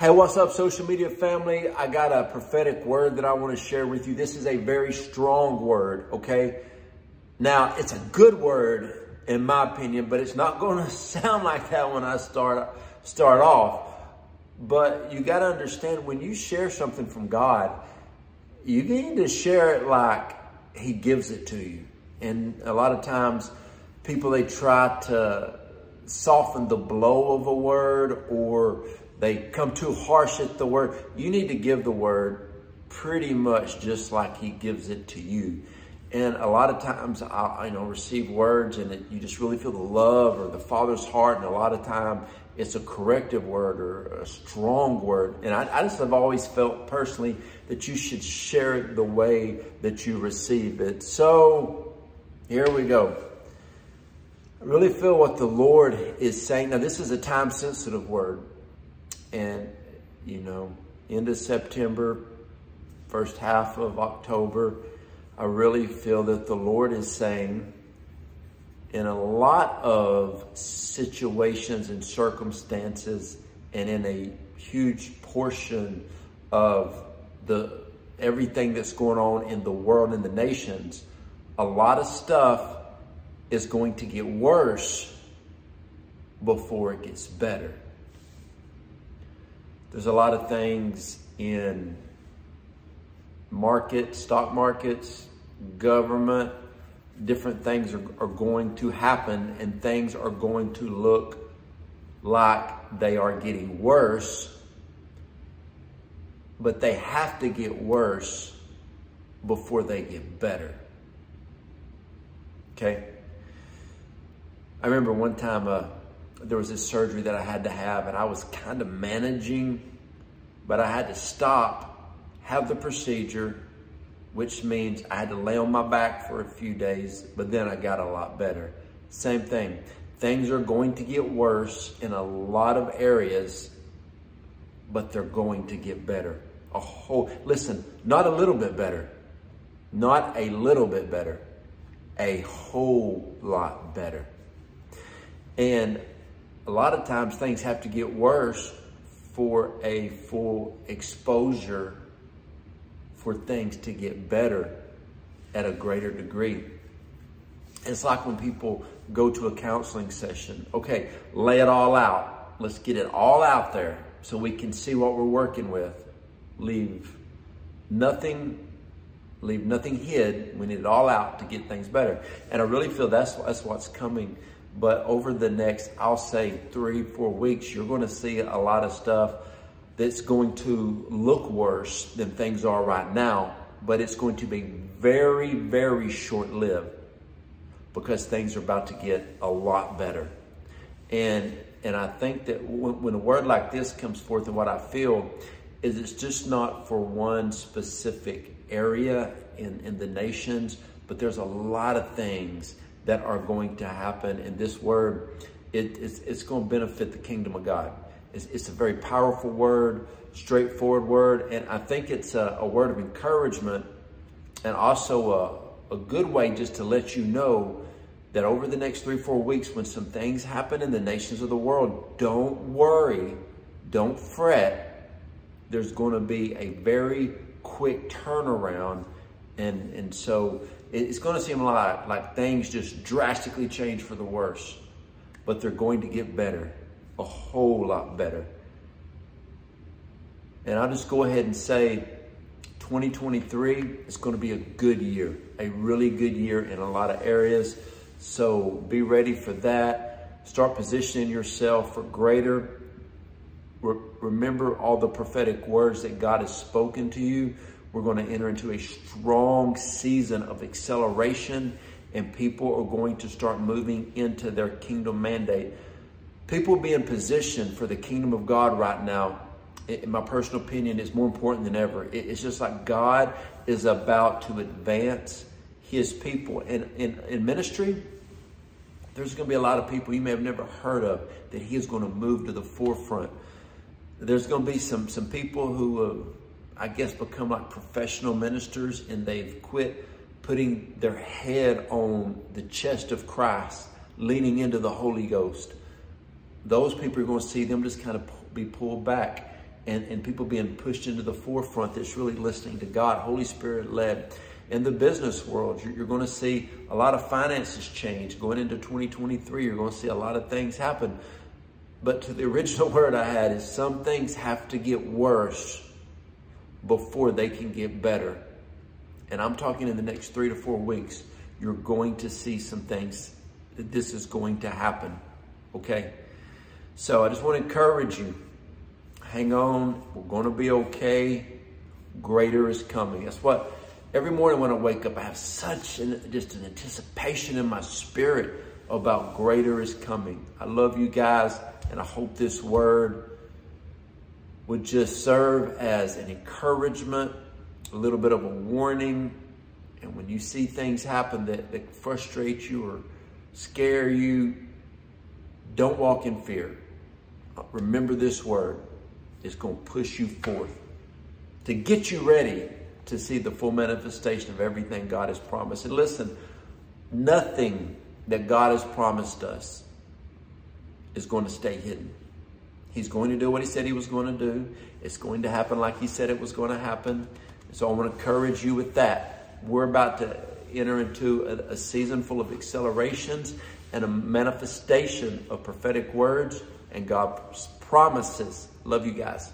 Hey, what's up, social media family? I got a prophetic word that I want to share with you. This is a very strong word, okay? Now, it's a good word, in my opinion, but it's not going to sound like that when I start off. But you got to understand, when you share something from God, you need to share it like He gives it to you. And a lot of times, people, they try to soften the blow of a word, or they come too harsh at the word. You need to give the word pretty much just like He gives it to you. And a lot of times I receive words and you just really feel the love or the Father's heart. And a lot of time it's a corrective word or a strong word. And I just have always felt personally that you should share it the way that you receive it. So here we go. I really feel what the Lord is saying. Now, this is a time sensitive word. And, end of September, first half of October, I really feel that the Lord is saying, in a lot of situations and circumstances, and in a huge portion of everything that's going on in the world and the nations, a lot of stuff is going to get worse before it gets better. There's a lot of things in markets, stock markets, government, different things are going to happen, and things are going to look like they are getting worse, but they have to get worse before they get better. Okay? I remember one time, there was this surgery that I had to have, and I was kind of managing, but I had to stop, have the procedure, which means I had to lay on my back for a few days, but then I got a lot better. Same thing. Things are going to get worse in a lot of areas, but they're going to get better. Listen, not a little bit better. Not a little bit better. A whole lot better. And a lot of times things have to get worse for a full exposure for things to get better at a greater degree. It's like when people go to a counseling session. Okay, lay it all out. Let's get it all out there so we can see what we're working with. Leave nothing hid. We need it all out to get things better. And I really feel that's what's coming. But over the next, I'll say 3-4 weeks, you're going to see a lot of stuff that's going to look worse than things are right now. But it's going to be very, very short-lived, because things are about to get a lot better. And I think that when a word like this comes forth, and what I feel is it's just not for one specific area in the nations, but there's a lot of things that are going to happen. And this word, it's going to benefit the kingdom of God. It's a very powerful word, straightforward word. And I think it's a word of encouragement, and also a good way just to let you know that over the next 3-4 weeks, when some things happen in the nations of the world, don't worry, don't fret. There's going to be a very quick turnaround. And so it's going to seem like things just drastically change for the worse, but they're going to get better, a whole lot better. And I'll just go ahead and say 2023 is going to be a good year, a really good year in a lot of areas. So be ready for that. Start positioning yourself for greater. Remember all the prophetic words that God has spoken to you. We're going to enter into a strong season of acceleration, and people are going to start moving into their kingdom mandate. People being positioned for the kingdom of God right now, in my personal opinion, is more important than ever. It's just like God is about to advance His people. And in ministry, there's going to be a lot of people you may have never heard of that He is going to move to the forefront. There's going to be some people who I guess become like professional ministers, and they've quit putting their head on the chest of Christ, leaning into the Holy Ghost. Those people, are going to see them just kind of be pulled back. and people being pushed into the forefront that's really listening to God, Holy Spirit led. In the business world, you're going to see a lot of finances change. Going into 2023, you're going to see a lot of things happen. But to the original word I had is some things have to get worse before they can get better. And I'm talking in the next 3 to 4 weeks, you're going to see some things that this is going to happen. Okay? So I just want to encourage you. Hang on. We're going to be okay. Greater is coming. That's what every morning when I wake up, I have such just an anticipation in my spirit about greater is coming. I love you guys, and I hope this word would just serve as an encouragement, a little bit of a warning. And when you see things happen that frustrate you or scare you, don't walk in fear. Remember this word. It's going to push you forth to get you ready to see the full manifestation of everything God has promised. And listen, nothing that God has promised us is going to stay hidden. He's going to do what he said he was going to do. It's going to happen like he said it was going to happen. So I want to encourage you with that. We're about to enter into a season full of accelerations and a manifestation of prophetic words and God's promises. Love you guys.